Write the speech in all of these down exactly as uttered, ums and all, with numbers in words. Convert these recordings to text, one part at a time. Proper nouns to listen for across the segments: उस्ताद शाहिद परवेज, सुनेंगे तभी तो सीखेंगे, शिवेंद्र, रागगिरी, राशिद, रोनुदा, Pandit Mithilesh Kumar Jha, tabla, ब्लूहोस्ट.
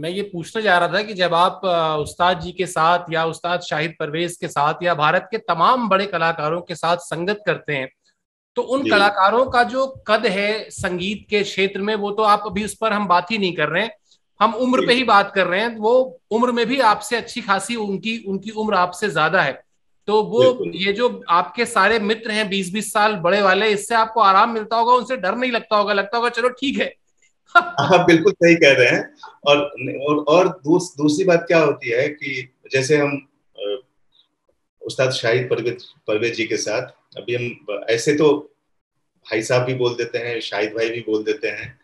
मैं ये पूछना चाह रहा था कि जब आप उस्ताद जी के साथ या उस्ताद शाहिद परवेज के साथ या भारत के तमाम बड़े कलाकारों के साथ संगत करते हैं तो उन कलाकारों का जो कद है संगीत के क्षेत्र में, वो तो आप अभी उस पर हम बात ही नहीं कर रहे हैं, हम उम्र पे ही बात कर रहे हैं। वो उम्र में भी आपसे अच्छी खासी उनकी उनकी उम्र आपसे ज्यादा है, तो वो ये जो आपके सारे मित्र हैं बीस बीस साल बड़े वाले, इससे आपको आराम मिलता होगा, उनसे डर नहीं लगता होगा, लगता होगा चलो ठीक है। हाँ बिल्कुल सही कह रहे हैं। और और, और दूस, दूसरी बात क्या होती है कि जैसे हम उस्ताद शाहिद परवेज परवेज जी के साथ अभी हम ऐसे तो भाई साहब भी बोल देते हैं, शाहिद भाई भी बोल देते हैं,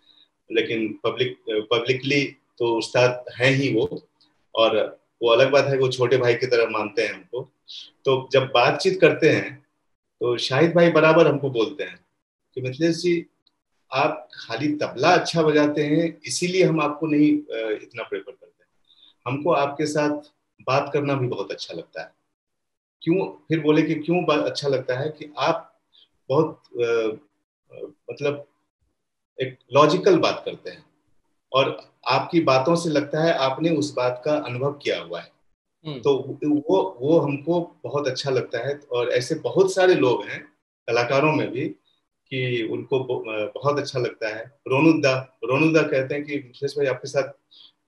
लेकिन पब्लिक पब्लिकली तो उस्ताद हैं ही वो, और वो अलग बात है वो छोटे भाई की तरह मानते हैं हमको। तो जब बातचीत करते हैं तो शाहिद भाई बराबर हमको बोलते हैं कि मिथिलेश जी आप खाली तबला अच्छा बजाते हैं इसीलिए हम आपको नहीं इतना प्रेफर करते हैं, हमको आपके साथ बात करना भी बहुत अच्छा लगता है। क्यों? फिर बोले कि क्यों अच्छा लगता है कि आप बहुत आ, आ, मतलब एक लॉजिकल बात करते हैं और आपकी बातों से लगता है आपने उस बात का अनुभव किया हुआ है, तो वो वो हमको बहुत अच्छा लगता है। और ऐसे बहुत सारे लोग हैं कलाकारों में भी कि उनको बहुत अच्छा लगता है। रोनुदा रोनुदा कहते हैं कि मिथिलेश भाई आपके साथ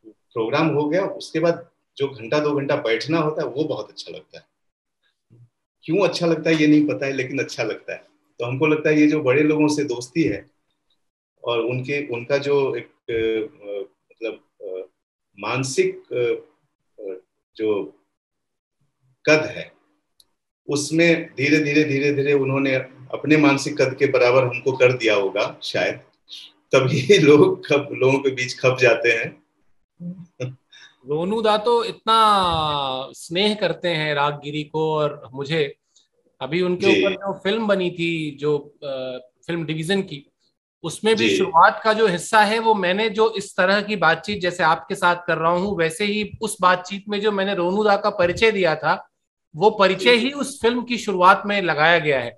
प्रोग्राम हो गया, उसके बाद जो घंटा दो घंटा बैठना होता है वो बहुत अच्छा लगता है। क्यों अच्छा लगता है ये नहीं पता है, लेकिन अच्छा लगता है। तो हमको लगता है ये जो बड़े लोगों से दोस्ती है और उनके उनका जो एक मतलब मानसिक जो कद है उसमें धीरे धीरे धीरे धीरे उन्होंने अपने मानसिक कद के बराबर हमको कर दिया होगा शायद, तभी लोग खप, लोगों के बीच खप जाते हैं। रोनुदा तो इतना स्नेह करते हैं रागगिरी को और मुझे, अभी उनके ऊपर जो फिल्म बनी थी जो फिल्म डिवीजन की, उसमें भी शुरुआत का जो हिस्सा है वो मैंने जो इस तरह की बातचीत जैसे आपके साथ कर रहा हूँ वैसे ही उस बातचीत में जो मैंने रोनुदा का परिचय दिया था वो परिचय ही उस फिल्म की शुरुआत में लगाया गया है।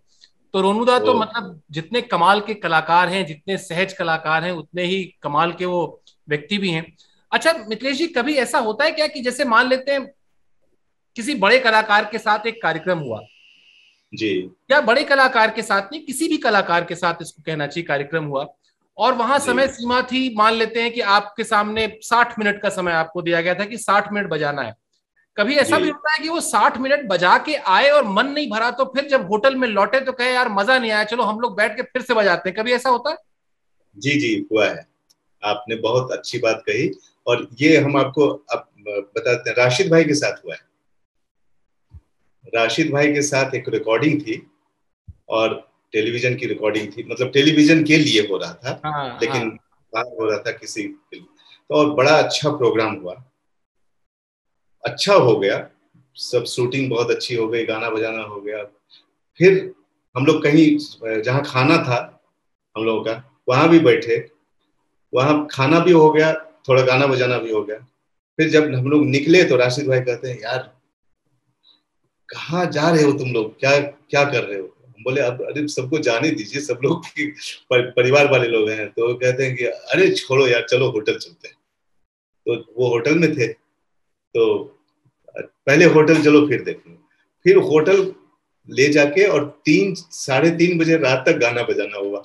तो रोनुदा तो मतलब जितने कमाल के कलाकार हैं, जितने सहज कलाकार हैं, उतने ही कमाल के वो व्यक्ति भी हैं। अच्छा मिथिलेश जी, कभी ऐसा होता है क्या कि जैसे मान लेते हैं किसी बड़े कलाकार के साथ एक कार्यक्रम हुआ जी, या बड़े कलाकार के साथ नहीं किसी भी कलाकार के साथ इसको कहना चाहिए कार्यक्रम हुआ, और वहां समय सीमा थी, मान लेते हैं कि आपके सामने साठ मिनट का समय आपको दिया गया था कि साठ मिनट बजाना है। कभी ऐसा भी होता है कि वो साठ मिनट बजा के आए और मन नहीं भरा तो फिर जब होटल में लौटे तो कहे यार मजा नहीं आया, चलो हम लोग बैठ के फिर से बजाते हैं, कभी ऐसा होता है? जी जी हुआ है, आपने बहुत अच्छी बात कही। और ये हम आपको अब बताते हैं, राशिद भाई के साथ हुआ है। राशिद भाई के साथ एक रिकॉर्डिंग थी और टेलीविजन की रिकॉर्डिंग थी, मतलब टेलीविजन के लिए हो रहा था। हाँ, लेकिन हाँ। हो रहा था किसी तो, और बड़ा अच्छा प्रोग्राम हुआ, अच्छा हो गया सब, शूटिंग बहुत अच्छी हो गई, गाना बजाना हो गया। फिर हम लोग कहीं जहाँ खाना था हम लोगों का वहाँ भी बैठे, वहाँ खाना भी हो गया, थोड़ा गाना बजाना भी हो गया। फिर जब हम लोग निकले तो राशिद भाई कहते हैं यार कहाँ जा रहे हो तुम लोग, क्या क्या कर रहे हो? हम बोले अब अरे सबको जाने दीजिए, सब लोग पर, परिवार वाले लोग हैं। तो कहते हैं कि अरे छोड़ो यार चलो होटल चलते हैं। तो वो होटल में थे तो पहले होटल चलो फिर देखेंगे, फिर होटल ले जाके और तीन साढ़े तीन बजे रात तक गाना बजाना हुआ।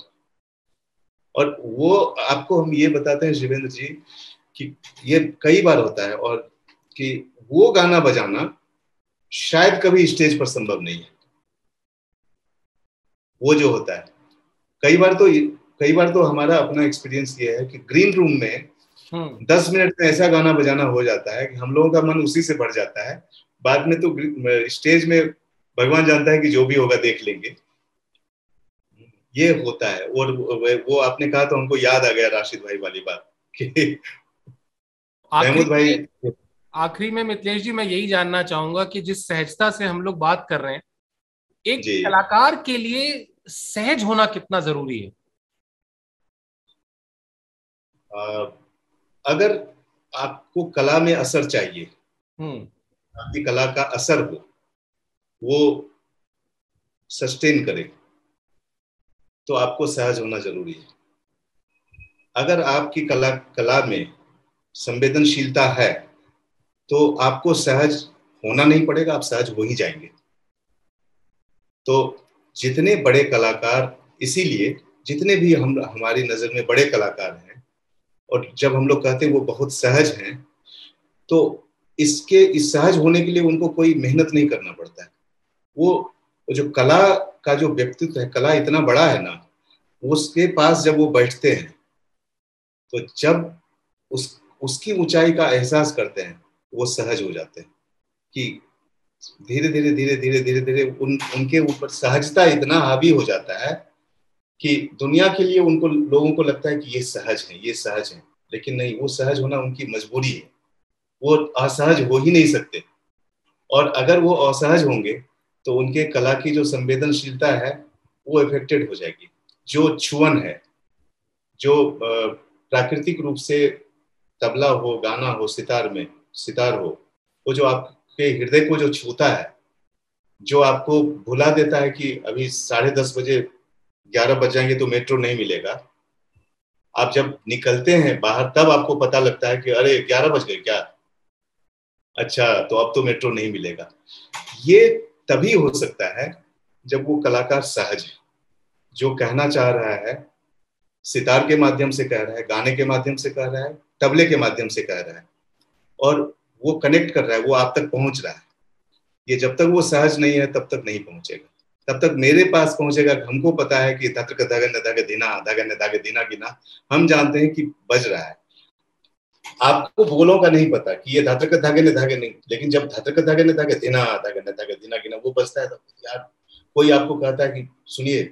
और वो आपको हम ये बताते हैं शिवेंद्र जी कि ये कई बार होता है, और कि वो गाना बजाना शायद कभी स्टेज पर संभव नहीं है। वो जो होता है कई बार तो कई बार तो हमारा अपना एक्सपीरियंस ये है कि ग्रीन रूम में दस मिनट में ऐसा गाना बजाना हो जाता है कि हम लोगों का मन उसी से बढ़ जाता है। बाद में तो स्टेज में भगवान जानता है कि जो भी होगा देख लेंगे, ये होता है। और वो आपने कहा तो हमको याद आ गया राशिद भाई वाली बात कि महमूद भाई। आखिरी में मिथिलेश जी मैं यही जानना चाहूंगा कि जिस सहजता से हम लोग बात कर रहे हैं, एक कलाकार के लिए सहज होना कितना जरूरी है? आ, अगर आपको कला में असर चाहिए, आपकी कला का असर हो, वो सस्टेन करे, तो आपको सहज होना जरूरी है। अगर आपकी कला कला में संवेदनशीलता है तो आपको सहज होना नहीं पड़ेगा, आप सहज हो ही जाएंगे। तो जितने बड़े कलाकार, इसीलिए जितने भी हम हमारी नज़र में बड़े कलाकार हैं, और जब हम लोग कहते हैं वो बहुत सहज हैं, तो इसके इस सहज होने के लिए उनको कोई मेहनत नहीं करना पड़ता है। वो जो कला का जो व्यक्तित्व है, कला इतना बड़ा है ना, उसके पास जब वो बैठते हैं तो जब उस उसकी ऊंचाई का एहसास करते हैं वो सहज हो जाते हैं कि धीरे धीरे धीरे धीरे धीरे धीरे उन उनके ऊपर सहजता इतना हावी हो जाता है कि दुनिया के लिए उनको लोगों को लगता है कि ये सहज है, ये सहज है। लेकिन नहीं, वो सहज होना उनकी मजबूरी है, वो असहज हो ही नहीं सकते। और अगर वो असहज होंगे तो उनके कला की जो संवेदनशीलता है वो इफेक्टेड हो जाएगी। जो छुअन है, जो प्राकृतिक रूप से तबला हो, गाना हो, सितार में सितार हो, वो जो आपके हृदय को जो छूता है, जो आपको भुला देता है कि अभी साढ़े दस बजे ग्यारह बज जाएंगे तो मेट्रो नहीं मिलेगा। आप जब निकलते हैं बाहर तब आपको पता लगता है कि अरे ग्यारह बज गए क्या, अच्छा तो अब तो मेट्रो नहीं मिलेगा। ये तभी हो सकता है जब वो कलाकार सहज है, जो कहना चाह रहा है सितार के माध्यम से कह रहा है, गाने के माध्यम से कह रहा है, तबले के माध्यम से कह रहा है, और वो कनेक्ट कर रहा है, वो आप तक पहुंच रहा है। ये जब तक वो सहज नहीं है तब तक नहीं पहुंचेगा, तब तक मेरे पास पहुंचेगा। हमको पता है कि धत्र का धगन धागे धीना धगन धागे धीना गिना, हम जानते हैं कि बज रहा है। आपको बोलों का नहीं पता कि ये धात्र का धागे धागे नहीं, लेकिन जब धात्र का धागे धागे धीना धागे धागे धीना गिना वो बजता है, तब यार कोई आपको कहता है कि सुनिए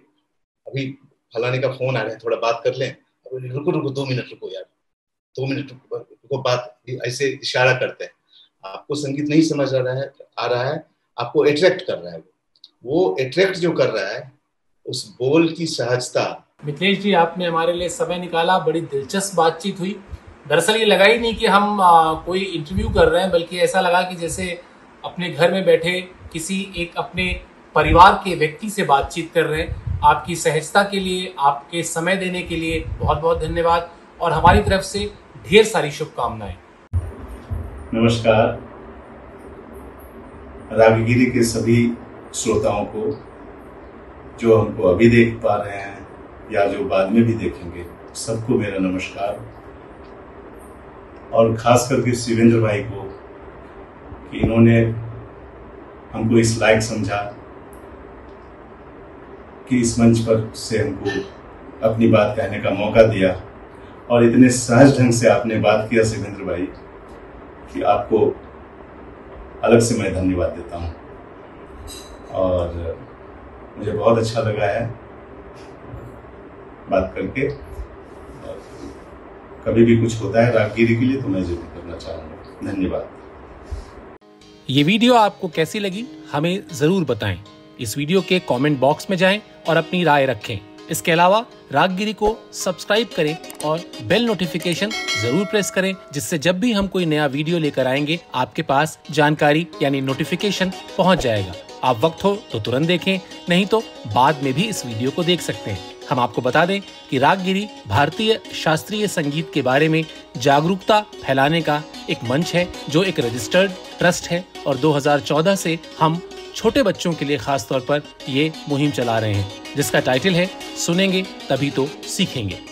अभी फलाने का फोन आ रहा है, थोड़ा बात कर लें। रुको रुको दो मिनट रुको यार, दो मिनट रुको, बात ऐसे इशारा करते हैं। आपको संगीत नहीं समझ आ रहा है आ रहा है आपको अट्रैक्ट कर रहा है। वो वो अट्रैक्ट जो कर रहा है उस बोल की सहजता। मिथिलेश जी, आपने हमारे लिए समय निकाला, बड़ी दिलचस्प बातचीत हुई। दरअसल ये लगा ही नहीं कि हम आ, कोई इंटरव्यू कर रहे हैं, बल्कि ऐसा लगा कि जैसे अपने घर में बैठे किसी एक अपने परिवार के व्यक्ति से बातचीत कर रहे हैं। आपकी सहजता के लिए, आपके समय देने के लिए बहुत बहुत धन्यवाद, और हमारी तरफ से ढेर सारी शुभकामनाएं। नमस्कार रागगिरी के सभी श्रोताओं को, जो हमको अभी देख पा रहे हैं या जो बाद में भी देखेंगे, सबको मेरा नमस्कार, और खास करके शिवेंद्र भाई को कि इन्होंने हमको इस लायक समझा कि इस मंच पर से हमको अपनी बात कहने का मौका दिया। और इतने सहज ढंग से आपने बात किया शिवेंद्र भाई कि आपको अलग से मैं धन्यवाद देता हूं, और मुझे बहुत अच्छा लगा है बात करके। और कभी भी कुछ होता है रागगिरी के लिए तो मैं जरूर करना चाहूँगा। धन्यवाद। ये वीडियो आपको कैसी लगी हमें ज़रूर बताएं। इस वीडियो के कमेंट बॉक्स में जाएं और अपनी राय रखें। इसके अलावा रागगिरी को सब्सक्राइब करें और बेल नोटिफिकेशन जरूर प्रेस करें, जिससे जब भी हम कोई नया वीडियो लेकर आएंगे आपके पास जानकारी यानी नोटिफिकेशन पहुंच जाएगा। आप वक्त हो तो तुरंत देखें, नहीं तो बाद में भी इस वीडियो को देख सकते हैं। हम आपको बता दें कि रागगिरी भारतीय शास्त्रीय संगीत के बारे में जागरूकता फैलाने का एक मंच है, जो एक रजिस्टर्ड ट्रस्ट है, और दो हज़ार चौदह से हम छोटे बच्चों के लिए खास तौर पर ये मुहिम चला रहे हैं, जिसका टाइटल है सुनेंगे तभी तो सीखेंगे।